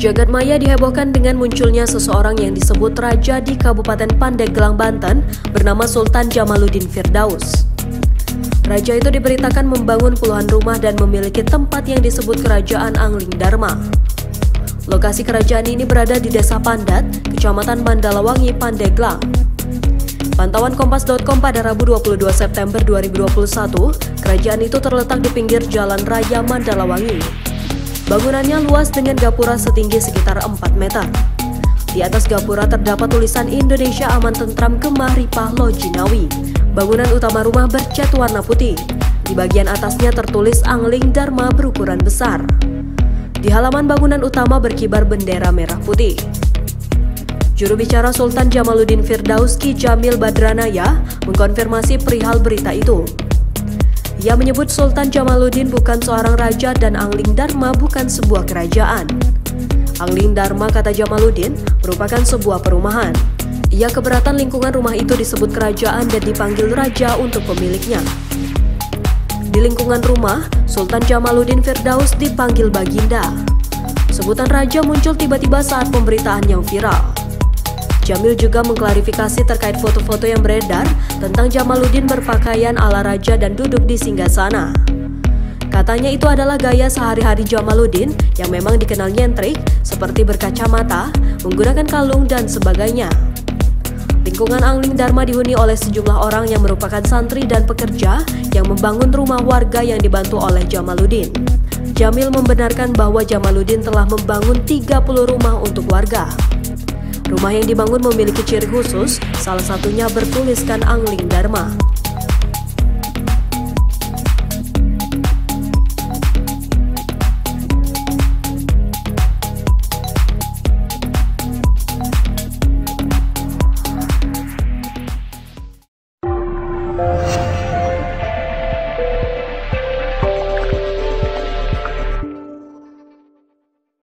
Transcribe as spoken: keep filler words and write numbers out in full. Jagat maya dihebohkan dengan munculnya seseorang yang disebut raja di Kabupaten Pandeglang, Banten bernama Sultan Jamaluddin Firdaus. Raja itu diberitakan membangun puluhan rumah dan memiliki tempat yang disebut Kerajaan Angling Dharma. Lokasi kerajaan ini berada di Desa Pandat, Kecamatan Mandalawangi, Pandeglang. Pantauan Kompas dot com pada Rabu dua puluh dua September dua ribu dua puluh satu, kerajaan itu terletak di pinggir Jalan Raya Mandalawangi. Bangunannya luas dengan gapura setinggi sekitar empat meter. Di atas gapura terdapat tulisan Indonesia Aman Tentram Kemah Ripah Lojinawi. Bangunan utama rumah bercat warna putih. Di bagian atasnya tertulis Angling Dharma berukuran besar. Di halaman bangunan utama berkibar bendera merah putih. Juru bicara Sultan Jamaluddin Firdaus Ki Jamil Badranaya mengkonfirmasi perihal berita itu. Ia menyebut Sultan Jamaluddin bukan seorang raja dan Angling Dharma bukan sebuah kerajaan. Angling Dharma, kata Jamaluddin, merupakan sebuah perumahan. Ia keberatan lingkungan rumah itu disebut kerajaan dan dipanggil raja untuk pemiliknya. Di lingkungan rumah, Sultan Jamaluddin Firdaus dipanggil Baginda. Sebutan raja muncul tiba-tiba saat pemberitaan yang viral. Jamil juga mengklarifikasi terkait foto-foto yang beredar tentang Jamaluddin berpakaian ala raja dan duduk di singgasana. Katanya itu adalah gaya sehari-hari Jamaluddin yang memang dikenal nyentrik, seperti berkacamata, menggunakan kalung, dan sebagainya. Lingkungan Angling Dharma dihuni oleh sejumlah orang yang merupakan santri dan pekerja yang membangun rumah warga yang dibantu oleh Jamaluddin. Jamil membenarkan bahwa Jamaluddin telah membangun tiga puluh rumah untuk warga. Rumah yang dibangun memiliki ciri khusus, salah satunya bertuliskan Angling Dharma.